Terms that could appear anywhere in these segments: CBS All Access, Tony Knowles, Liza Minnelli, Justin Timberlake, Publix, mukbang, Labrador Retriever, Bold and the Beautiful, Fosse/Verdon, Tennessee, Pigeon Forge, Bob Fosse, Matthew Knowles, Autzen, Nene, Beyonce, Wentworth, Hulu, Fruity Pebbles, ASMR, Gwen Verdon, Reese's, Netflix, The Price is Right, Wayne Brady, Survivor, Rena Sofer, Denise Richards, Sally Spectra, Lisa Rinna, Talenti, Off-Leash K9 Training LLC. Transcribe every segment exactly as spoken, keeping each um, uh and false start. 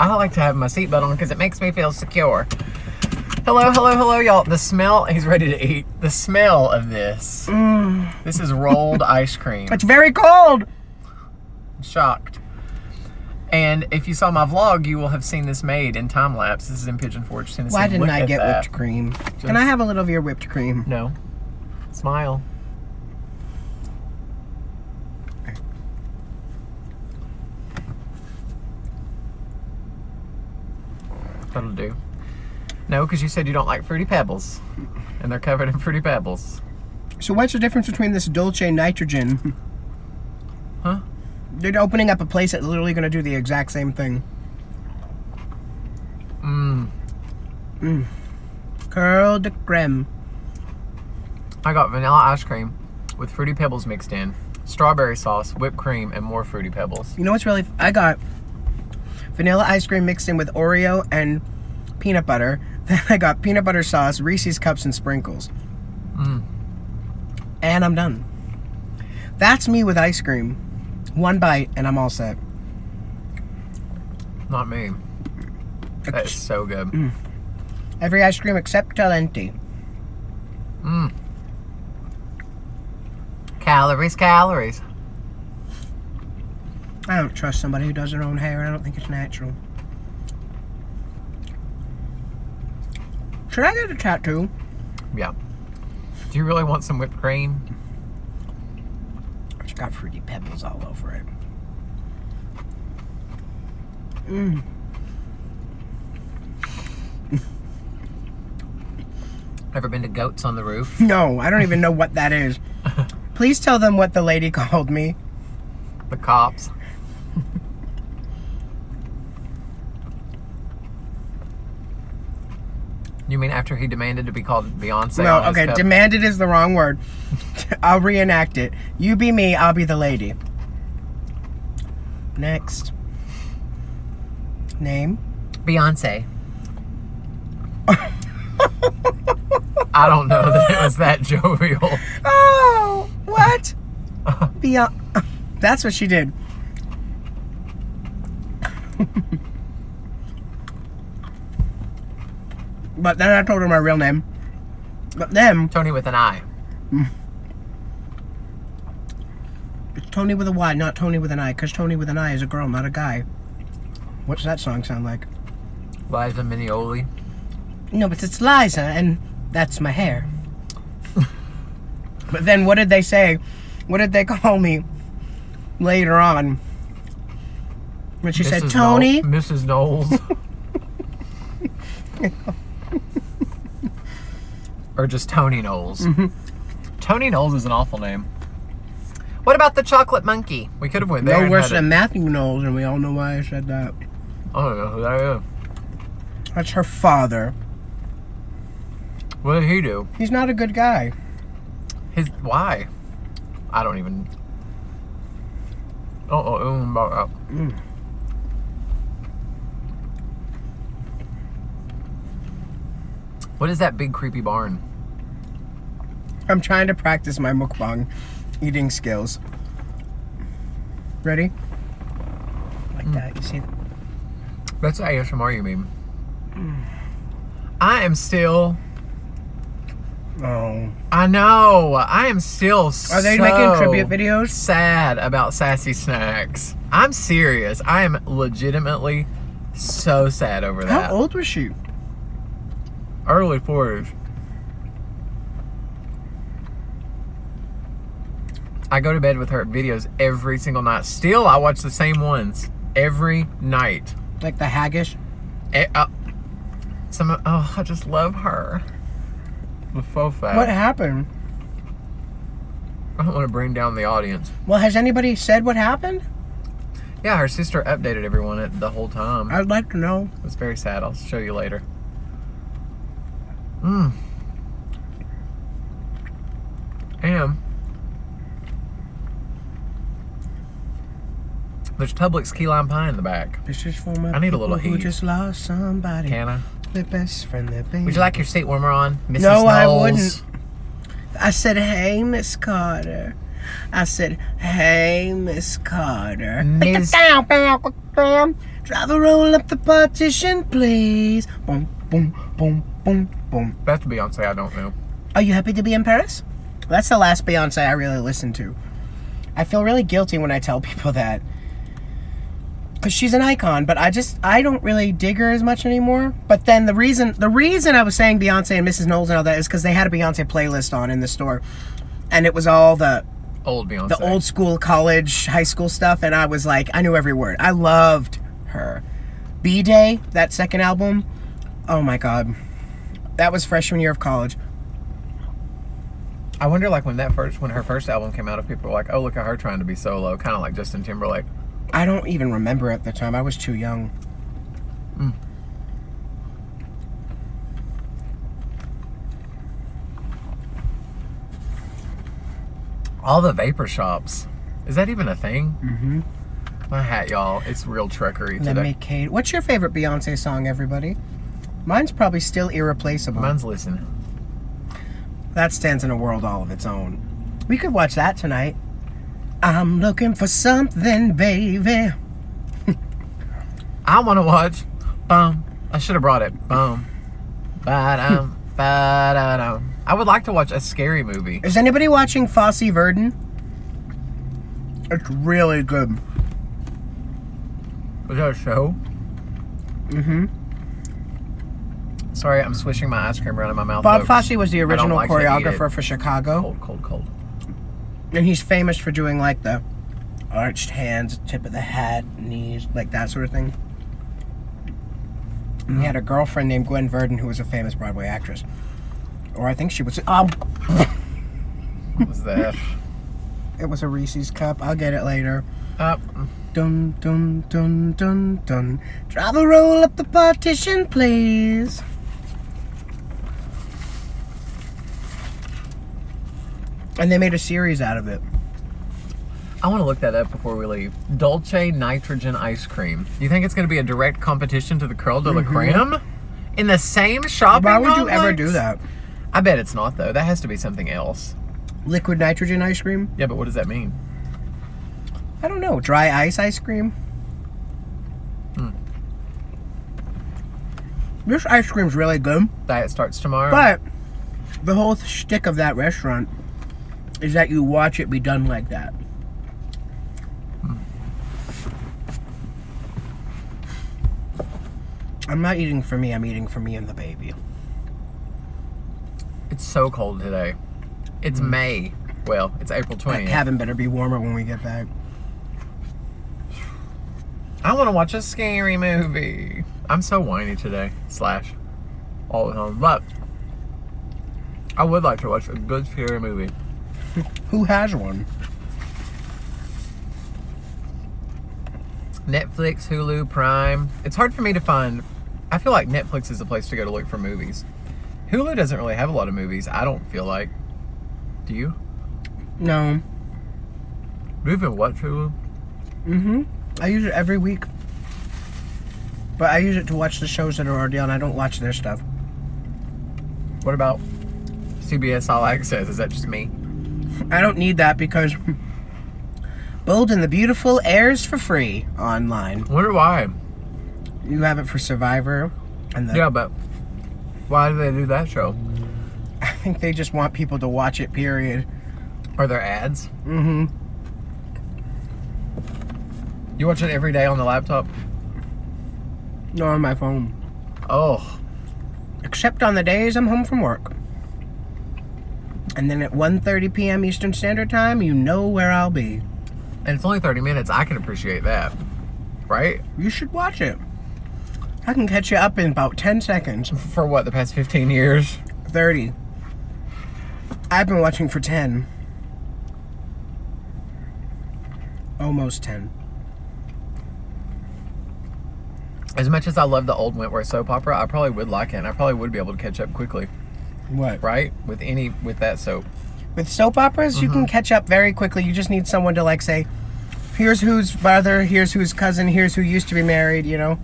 I like to have my seatbelt on because it makes me feel secure. Hello, hello, hello, y'all. The smell, he's ready to eat. The smell of this. Mm. This is rolled ice cream. It's very cold. I'm shocked. And if you saw my vlog, you will have seen this made in time lapse. This is in Pigeon Forge, Tennessee. Why didn't Look I get that. whipped cream? Just, can I have a little of your whipped cream? No. Smile. That'll do. No, because you said you don't like Fruity Pebbles, and they're covered in Fruity Pebbles. So what's the difference between this Dolce Nitrogen? Huh? They're opening up a place that's literally going to do the exact same thing. Mmm. Mmm. Curl de creme. I got vanilla ice cream with Fruity Pebbles mixed in, strawberry sauce, whipped cream, and more Fruity Pebbles. You know what's really... F I got... vanilla ice cream mixed in with Oreo and peanut butter. Then I got peanut butter sauce, Reese's cups, and sprinkles. Mm. And I'm done. That's me with ice cream. One bite and I'm all set. Not me. That is so good. Mm. Every ice cream except Talenti. Mm. Calories, calories. I don't trust somebody who does their own hair. I don't think it's natural. Should I get a tattoo? Yeah. Do you really want some whipped cream? It's got Fruity Pebbles all over it. Mmm. Ever been to Goats on the Roof? No, I don't even know what that is. Please tell them what the lady called me. The cops. You mean after he demanded to be called Beyonce? No, okay, demanded is the wrong word. I'll reenact it. You be me, I'll be the lady. Next. Name? Beyonce. I don't know that it was that jovial. Oh, what? Beyonce. That's what she did. But then I told her my real name. But then... Tony with an I. It's Tony with a Y, not Tony with an I, because Tony with an I is a girl, not a guy. What's that song sound like? Liza Minnelli. No, but it's Liza, and that's my hair. But then what did they say? What did they call me later on? When she Missus said, Tony... No, Missus Knowles. Or just Tony Knowles. Mm-hmm. Tony Knowles is an awful name. What about the chocolate monkey? We could have went there. No worse than Matthew Knowles, and we all know why I said that. I don't know who that is. That's her father. What did he do? He's not a good guy. His why? I don't even. Uh oh, oh, about that. Mm. What is that big creepy barn? I'm trying to practice my mukbang eating skills. Ready? Like mm. that, you see? That's A S M R, you mean? Mm. I am still... Oh. I know. I am still so... Are they making tribute videos? Sad about Sassy Snacks. I'm serious. I am legitimately so sad over that. How old was she? Early forties. I go to bed with her videos every single night. Still, I watch the same ones every night. Like the haggish? It, uh, some, oh, I just love her. The faux fat. What happened? I don't want to bring down the audience. Well, has anybody said what happened? Yeah, her sister updated everyone the whole time. I'd like to know. It's very sad. I'll show you later. Mmm. And there's Publix key lime pie in the back. This is for my I need a little heat. Just lost somebody. Can I? Their best friend, their baby. Would you like your seat warmer on, Missus No, Knowles? I wouldn't. I said, hey, Miss Carter. I said, hey, Miss Carter. Miz bam. Driver, roll up the partition, please. Boom, boom, boom, boom, boom. That's Beyonce, I don't know. Are you happy to be in Paris? That's the last Beyonce I really listened to. I feel really guilty when I tell people that. Because she's an icon, but I just, I don't really dig her as much anymore. But then the reason, the reason I was saying Beyonce and Missus Knowles and all that is because they had a Beyonce playlist on in the store. And it was all the old Beyonce. The old school, college, high school stuff. And I was like, I knew every word. I loved her. B-Day, that second album. Oh my God. That was freshman year of college. I wonder like when that first, when her first album came out, if people were like, oh, look at her trying to be solo. Kind of like Justin Timberlake. I don't even remember at the time. I was too young. Mm. All the vapor shops. Is that even a thing? Mm-hmm. My hat, y'all. It's real trickery today. Let me, Kate. What's your favorite Beyonce song, everybody? Mine's probably still Irreplaceable. Mine's Listen. That stands in a world all of its own. We could watch that tonight. I'm looking for something, baby. I want to watch. Bum. I should have brought it. Bum. Ba-dum. Ba-da-dum. I would like to watch a scary movie. Is anybody watching Fosse/Verdon? It's really good. Is that a show? Mm-hmm. Sorry, I'm swishing my ice cream around in my mouth. Bob Fosse was the original like choreographer for Chicago. Cold, cold, cold. And he's famous for doing, like, the arched hands, tip of the hat, knees, like that sort of thing. And he had a girlfriend named Gwen Verdon who was a famous Broadway actress. Or I think she was... Oh! What was that? It was a Reese's cup. I'll get it later. Up. Dun, dun, dun, dun, dun. Driver, roll up the partition, please. And they made a series out of it. I want to look that up before we leave. Dolce nitrogen ice cream. You think it's going to be a direct competition to the Curl de la Creme? In the same shopping complex? Why would you ever do that? I bet it's not, though. That has to be something else. Liquid nitrogen ice cream? Yeah, but what does that mean? I don't know. Dry ice ice cream? Hmm. This ice cream's really good. Diet starts tomorrow. But the whole shtick of that restaurant is that you watch it be done like that. Hmm. I'm not eating for me, I'm eating for me and the baby. It's so cold today. It's mm. May. Well, it's April twentieth. That cabin better be warmer when we get back. I want to watch a scary movie. I'm so whiny today, slash, all the time. But I would like to watch a good scary movie. Who has one? Netflix, Hulu, Prime. It's hard for me to find. I feel like Netflix is the place to go to look for movies. Hulu doesn't really have a lot of movies, I don't feel like. Do you? No. Do you even watch Hulu? Mm-hmm. I use it every week. But I use it to watch the shows that are already on. I don't watch their stuff. What about C B S All Access? Is that just me? I don't need that because Bold and the Beautiful airs for free online. I wonder why. You have it for Survivor. And the... Yeah, but why do they do that show? I think they just want people to watch it, period. Are there ads? Mm-hmm. You watch it every day on the laptop? No, on my phone. Oh. Except on the days I'm home from work. And then at one thirty p m Eastern Standard Time, you know where I'll be. And it's only thirty minutes. I can appreciate that. Right? You should watch it. I can catch you up in about ten seconds. For what, the past fifteen years? thirty. I've been watching for ten. Almost ten. As much as I love the old Wentworth soap opera, I probably would like it, and I probably would be able to catch up quickly. What? Right? With any, with that soap. With soap operas, mm-hmm. You can catch up very quickly. You just need someone to, like, say, here's who's brother, here's who's cousin, here's who used to be married, you know?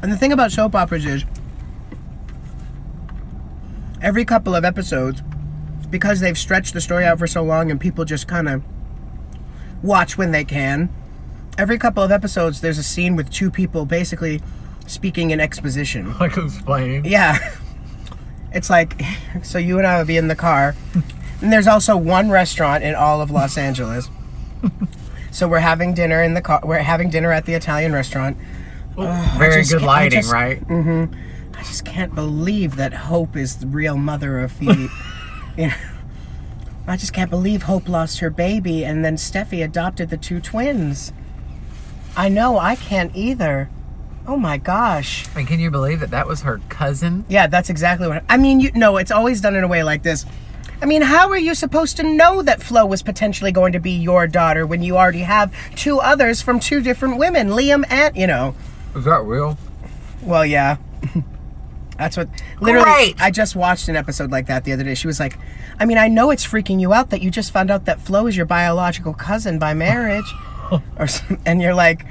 And the thing about soap operas is, every couple of episodes, because they've stretched the story out for so long and people just kind of watch when they can, every couple of episodes, there's a scene with two people basically speaking in exposition. Like explaining. Yeah. It's like, so you and I would be in the car. And there's also one restaurant in all of Los Angeles. So we're having dinner in the car. We're having dinner at the Italian restaurant. Well, oh, very good lighting, just, right? Mm-hmm. I just can't believe that Hope is the real mother of Phoebe. You know, I just can't believe Hope lost her baby, and then Steffi adopted the two twins. I know, I can't either. Oh my gosh. And can you believe that that was her cousin? Yeah, that's exactly what I, I mean. You know, it's always done in a way like this. I mean, how are you supposed to know that Flo was potentially going to be your daughter when you already have two others from two different women, Liam and, you know. Is that real? Well, yeah. That's what, literally, great. I just watched an episode like that the other day. She was like, I mean, I know it's freaking you out that you just found out that Flo is your biological cousin by marriage. or And you're like,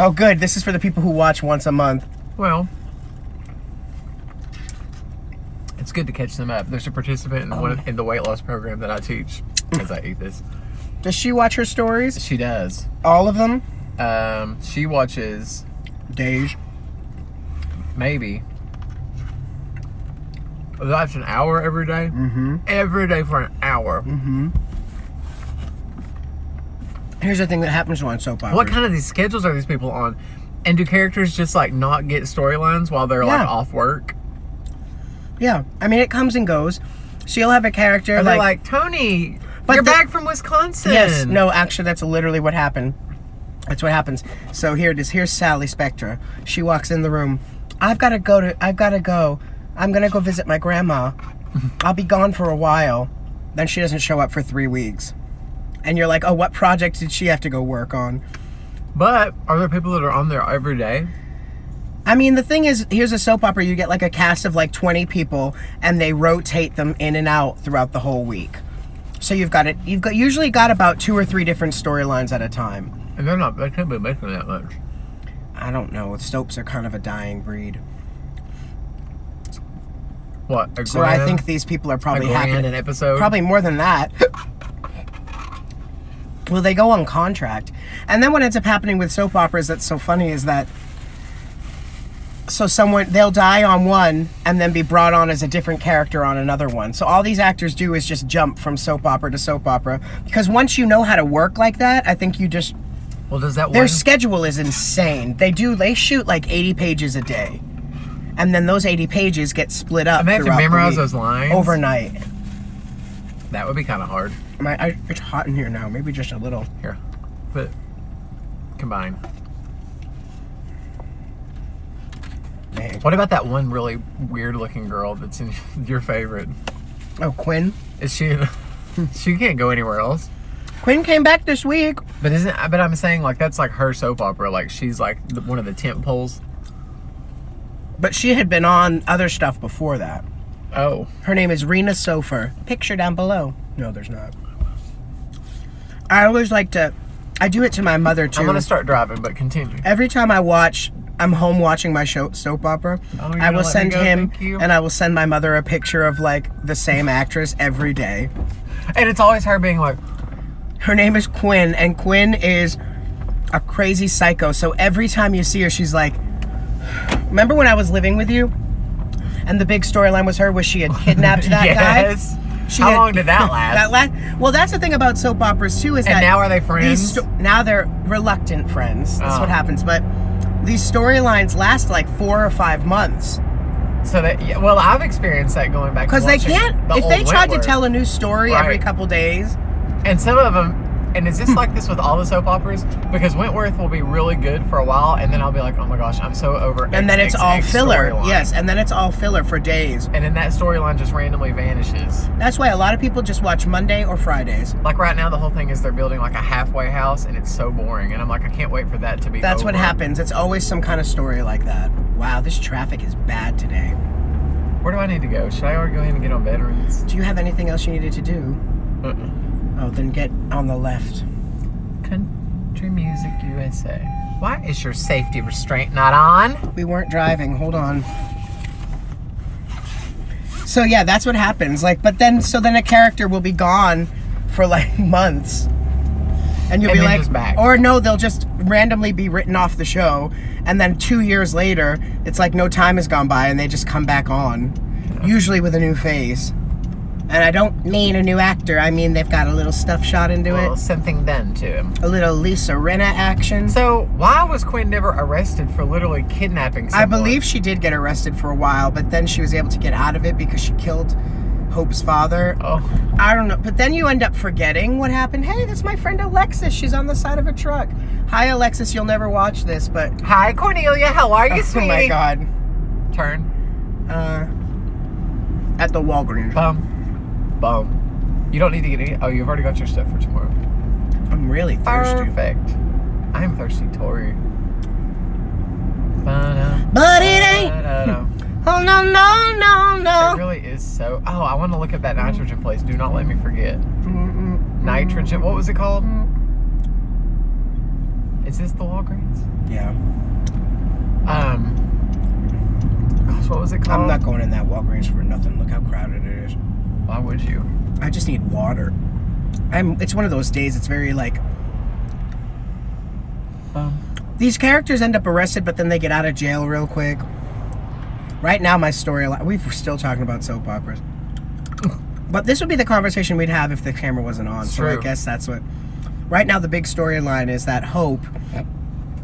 oh, good, this is for the people who watch once a month. Well, it's good to catch them up. There's a participant in, oh, one, in the weight loss program that I teach as I eat this. Does she watch her stories? She does. All of them? Um, she watches... Dej. Maybe. That's an hour every day? Mm-hmm. Every day for an hour. Mm-hmm. Here's the thing that happens on soap operas. What kind of these schedules are these people on? And do characters just, like, not get storylines while they're, yeah, like, off work? Yeah, I mean, it comes and goes. So you'll have a character like, like Tony, but you're the, back from Wisconsin. Yes, no, actually, that's literally what happened. That's what happens. So here it is. Here's Sally Spectra. She walks in the room. I've got to go to. I've got to go. I'm gonna go visit my grandma. I'll be gone for a while. Then she doesn't show up for three weeks, and you're like, oh, what project did she have to go work on? But are there people that are on there every day? I mean, the thing is, here's a soap opera, you get like a cast of like twenty people, and they rotate them in and out throughout the whole week. So you've got it, you've got usually got about two or three different storylines at a time. And they're not, they can't be making that much. I don't know, soaps are kind of a dying breed. What, a So grand, I think these people are probably happy. An episode? Probably more than that. Well, they go on contract. And then what ends up happening with soap operas that's so funny is that, so someone, they'll die on one and then be brought on as a different character on another one. So all these actors do is just jump from soap opera to soap opera, because once you know how to work like that, I think you just, well, does that, their one schedule is insane. They do, they shoot like eighty pages a day, and then those eighty pages get split up. I have to memorize those lines overnight. That would be kind of hard. My, I, it's hot in here now. Maybe just a little. Here, but combine. What about that one really weird-looking girl that's in your favorite? Oh, Quinn? Is she? She can't go anywhere else. Quinn came back this week. But isn't? But I'm saying, like, that's like her soap opera. Like, she's like one of the tent poles. But she had been on other stuff before that. Oh. Her name is Rena Sofer. Picture down below. No, there's not. I always like to. I do it to my mother too. I'm gonna start driving, but continue. Every time I watch. I'm home watching my show, soap opera. Oh, I will send him, and I will send my mother a picture of like the same actress every day. And it's always her being like, her name is Quinn, and Quinn is a crazy psycho. So every time you see her, she's like, remember when I was living with you? And the big storyline was her, was she had kidnapped that yes. guy? She How had, long did that last? that last? Well, that's the thing about soap operas too, is and that- And now are they friends? These now they're reluctant friends. That's oh. what happens, but these storylines last like four or five months. So that, yeah, well, I've experienced that going back. Because they can't, the if they tried Wentworth. to tell a new story right. every couple days. And some of them, and it's just like this with all the soap operas, because Wentworth will be really good for a while, and then I'll be like, oh my gosh, I'm so over X, And then it's X, all X filler. Storyline. Yes, and then it's all filler for days. And then that storyline just randomly vanishes. That's why a lot of people just watch Monday or Fridays. Like right now, the whole thing is they're building like a halfway house, and it's so boring, and I'm like, I can't wait for that to be That's over. What happens. It's always some kind of story like that. Wow, this traffic is bad today. Where do I need to go? Should I already go in and get on Veterans? Do you have anything else you needed to do? Uh-uh. Oh, then get on the left. Country Music U S A. Why is your safety restraint not on? We weren't driving. Hold on. So yeah, that's what happens. Like, but then, so then a character will be gone for like months. and you'll and be like, back. Or no, they'll just randomly be written off the show, and then two years later, it's like no time has gone by, and they just come back on, yeah. usually with a new face. And I don't mean a new actor. I mean they've got a little stuff shot into well, it. Something done to him. A little Lisa Rinna action. So why was Quinn never arrested for literally kidnapping someone? I believe she did get arrested for a while, but then she was able to get out of it because she killed Hope's father. Oh. I don't know. But then you end up forgetting what happened. Hey, that's my friend Alexis. She's on the side of a truck. Hi, Alexis. You'll never watch this, but... Hi, Cornelia. How are you, oh, sweetie? Oh, my God. Turn. Uh, at the Walgreens. Bum. Bum. You don't need to get any. Oh, you've already got your stuff for tomorrow. I'm really thirsty. Perfect. I'm thirsty, Tori. But it ain't. Oh, no, no, no, no. It really is so. Oh, I want to look at that nitrogen place. Do not let me forget. Mm-mm. Nitrogen. What was it called? Mm. Is this the Walgreens? Yeah. Um. Gosh, what was it called? I'm not going in that Walgreens for nothing. Look how crowded it is. Why would you? I just need water. I'm. It's one of those days. It's very like. Um, These characters end up arrested, but then they get out of jail real quick. Right now, my storyline. We're still talking about soap operas. But this would be the conversation we'd have if the camera wasn't on. So true. I guess that's what. Right now, the big storyline is that Hope. Yep.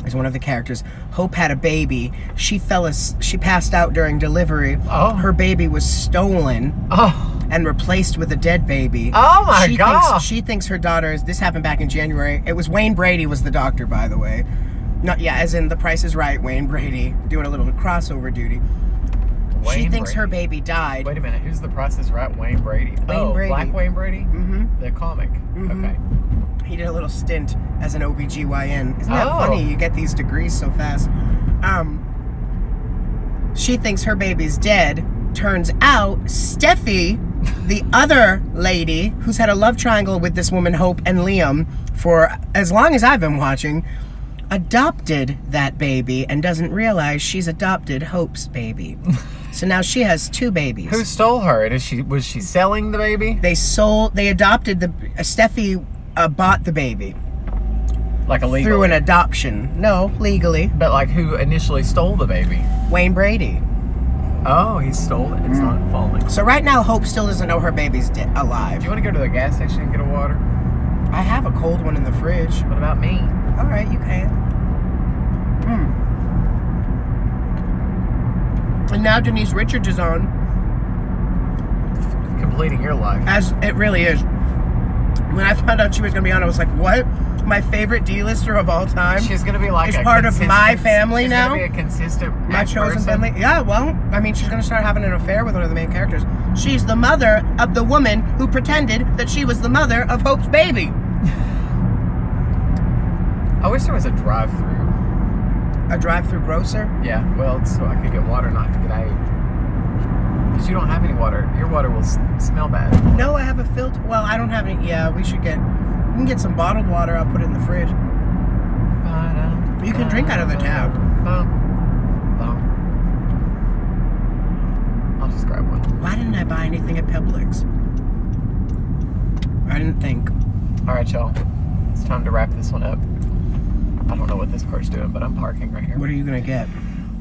Is one of the characters. Hope had a baby. She fell as she passed out during delivery. Oh. Her baby was stolen. Oh. And replaced with a dead baby. Oh my she God! Thinks, she thinks her daughter is. This happened back in January. It was Wayne Brady was the doctor, by the way. Not yeah, as in The Price is Right. Wayne Brady doing a little crossover duty. Wayne she thinks Brady. her baby died. Wait a minute. Who's The Price is Right? Wayne Brady. Wayne oh, Brady. Black Wayne Brady. Mm-hmm. The comic. Mm-hmm. Okay. He did a little stint as an O B G Y N. Isn't that oh. funny? You get these degrees so fast. Um, she thinks her baby's dead. Turns out, Steffi, the other lady who's had a love triangle with this woman, Hope, and Liam, for as long as I've been watching, adopted that baby and doesn't realize she's adopted Hope's baby. So now she has two babies. Who stole her? And is she, was she selling the baby? They sold, they adopted the, uh, Steffi... Uh, bought the baby. Like a legal. Through an adoption. No, legally. But like who initially stole the baby? Wayne Brady. Oh, he stole it. It's mm. not falling. So right now, Hope still doesn't know her baby's alive. Do you want to go to the gas station and get a water? I have a cold one in the fridge. What about me? All right, you can. Mm. And now Denise Richards is on. Completing your life. As it really is. When I found out she was going to be on, I was like, what? My favorite D-lister of all time? She's going to be like a part of my family she's now. She's going to be a consistent My chosen person. family. Yeah, well, I mean, she's going to start having an affair with one of the main characters. She's the mother of the woman who pretended that she was the mother of Hope's baby. I wish there was a drive-thru. A drive-thru grocer? Yeah, well, so I could get water, not to get out. Because you don't have any water. Your water will s smell bad. No, I have a filter. Well, I don't have any. Yeah, we should get... We can get some bottled water. I'll put it in the fridge. Ba-da, you can drink out of the tap. Bum, bum. I'll just grab one. Why didn't I buy anything at Publix? I didn't think. All right, y'all. It's time to wrap this one up. I don't know what this car's doing, but I'm parking right here. What are you going to get?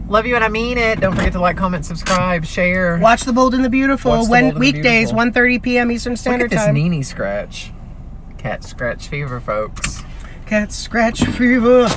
Love you and I mean it. Don't forget to like, comment, subscribe, share. Watch The Bold and the Beautiful when weekdays, one thirty p m Eastern Standard Time. Look at this Nene scratch. Cat scratch fever, folks. Cat scratch fever.